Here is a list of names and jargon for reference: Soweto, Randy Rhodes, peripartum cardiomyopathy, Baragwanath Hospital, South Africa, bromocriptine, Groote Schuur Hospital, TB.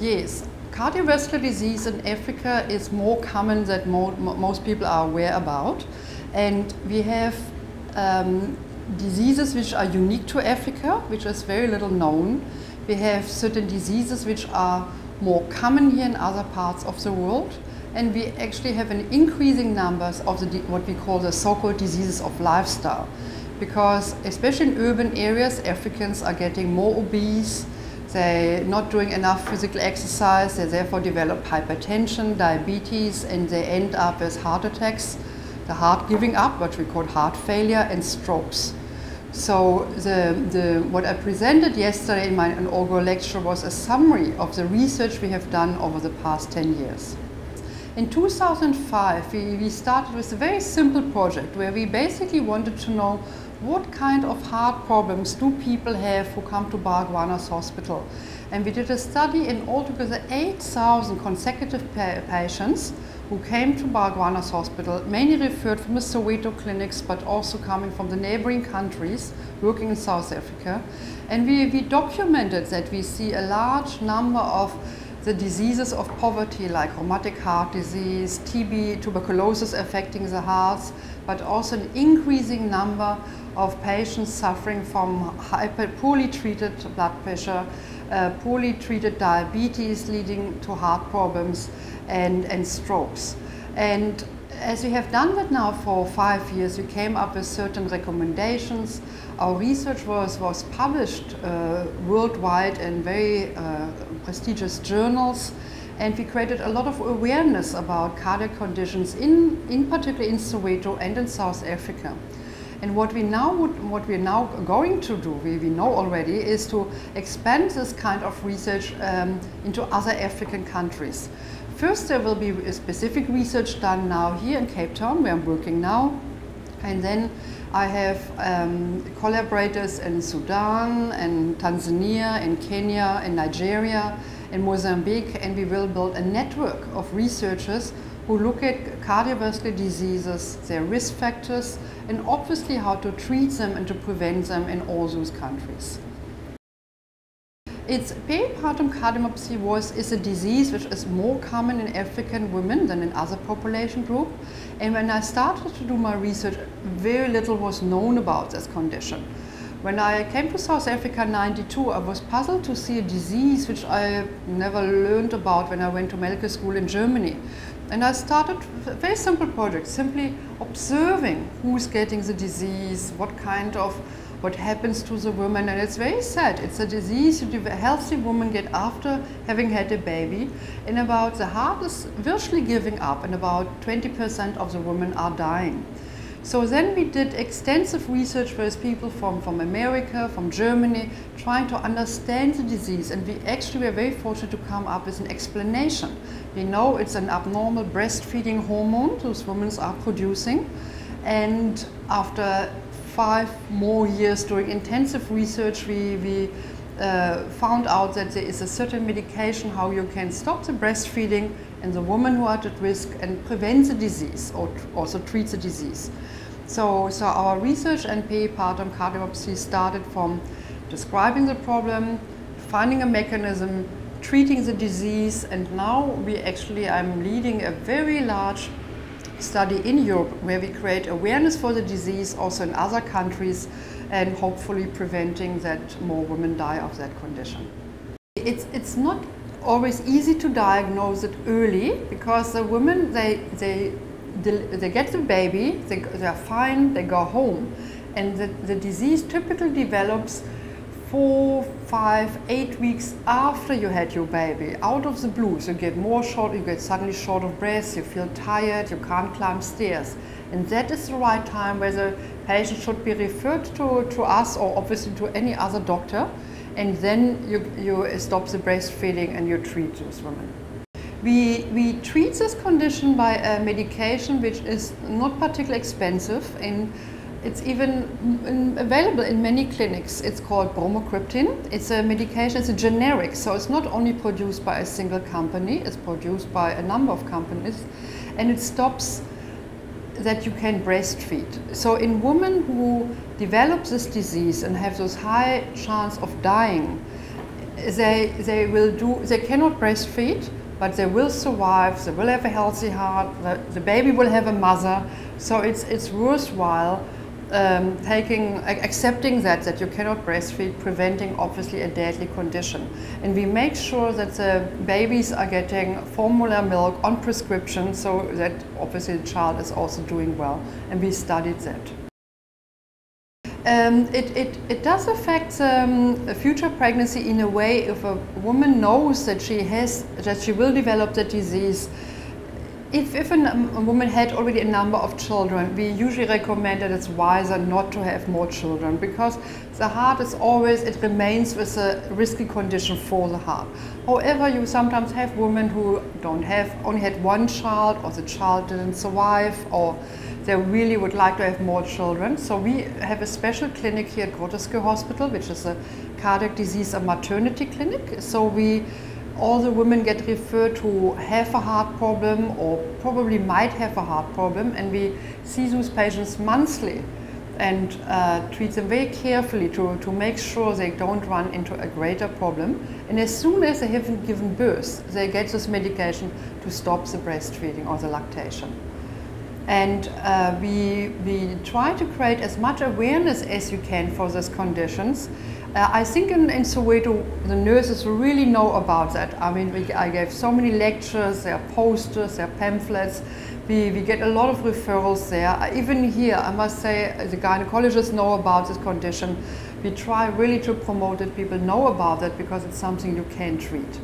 Yes, cardiovascular disease in Africa is more common than most people are aware about, and we have diseases which are unique to Africa, which is very little known. We have certain diseases which are more common here in other parts of the world, and we actually have an increasing numbers of what we call the so-called diseases of lifestyle, because especially in urban areas, Africans are getting more obese, they're not doing enough physical exercise, they therefore develop hypertension, diabetes, and they end up with heart attacks, the heart giving up, what we call heart failure, and strokes. So what I presented yesterday in my inaugural lecture was a summary of the research we have done over the past 10 years. In 2005, we started with a very simple project where we basically wanted to know what kind of heart problems do people have who come to Baragwanath Hospital. And we did a study in altogether 8,000 consecutive patients who came to Baragwanath Hospital, mainly referred from the Soweto clinics, but also coming from the neighboring countries, working in South Africa. And we documented that we see a large number of the diseases of poverty, like rheumatic heart disease, TB, tuberculosis affecting the hearts, but also an increasing number of patients suffering from poorly treated blood pressure, poorly treated diabetes leading to heart problems and strokes. And as we have done that now for 5 years, we came up with certain recommendations. Our research was published worldwide in very prestigious journals, and we created a lot of awareness about cardiac conditions, in particular in Soweto and in South Africa. And what we're now going to do, we know already, is to expand this kind of research into other African countries. First, there will be a specific research done now here in Cape Town, where I'm working now. And then I have collaborators in Sudan, and Tanzania, and Kenya, and Nigeria, and Mozambique, and we will build a network of researchers who look at cardiovascular diseases, their risk factors, and obviously how to treat them and to prevent them in all those countries. It's peripartum cardiomyopathy is a disease which is more common in African women than in other population group. And when I started to do my research, very little was known about this condition. When I came to South Africa in '92, I was puzzled to see a disease which I never learned about when I went to medical school in Germany. And I started a very simple project, simply observing who's getting the disease, what happens to the woman, and it's very sad. It's a disease a healthy woman gets after having had a baby, and about the heart is virtually giving up, and about 20% of the women are dying. So then we did extensive research with people from America, from Germany, trying to understand the disease, and we actually were very fortunate to come up with an explanation. We know it's an abnormal breastfeeding hormone those women are producing, and after 5 more years doing intensive research, we found out that there is a certain medication how you can stop the breastfeeding in the women who are at risk and prevent the disease or also treat the disease. So our research and peripartum cardiomyopathy started from describing the problem, finding a mechanism, treating the disease, and now I'm leading a very large study in Europe where we create awareness for the disease also in other countries and hopefully preventing that more women die of that condition. It's not always easy to diagnose it early, because the women, they get the baby, they're fine, they go home, and the disease typically develops 4, 5, 8 weeks after you had your baby, out of the blue. So you get suddenly short of breath, you feel tired, you can't climb stairs. And that is the right time where the patient should be referred to us, or obviously to any other doctor. And then you stop the breastfeeding and you treat those women. We treat this condition by a medication which is not particularly expensive, and it's even available in many clinics. It's called bromocriptine. It's a medication, it's a generic, so it's not only produced by a single company, it's produced by a number of companies, and it stops that you can breastfeed. So in women who develop this disease and have those high chance of dying, They cannot breastfeed, but they will survive, they will have a healthy heart, the baby will have a mother. So it's worthwhile accepting that you cannot breastfeed, preventing obviously a deadly condition. And we make sure that the babies are getting formula milk on prescription, so that obviously the child is also doing well, and we studied that. It does affect a future pregnancy in a way. If a woman knows that she will develop the disease, if a woman had already a number of children, we usually recommend that it's wiser not to have more children, because the heart is always, it remains with a risky condition for the heart. However, you sometimes have women who only had one child, or the child didn't survive, or they really would like to have more children. So we have a special clinic here at Groote Schuur Hospital, which is a cardiac disease and maternity clinic. So all the women get referred who have a heart problem or probably might have a heart problem, and we see those patients monthly and treat them very carefully to make sure they don't run into a greater problem. And as soon as they haven't given birth, they get this medication to stop the breastfeeding or the lactation. And we try to create as much awareness as you can for these conditions. I think in Soweto, the nurses really know about that. I mean, I gave so many lectures, there are posters, there are pamphlets. We get a lot of referrals there. Even here, I must say, the gynecologists know about this condition. We try really to promote that people know about that, because it's something you can treat.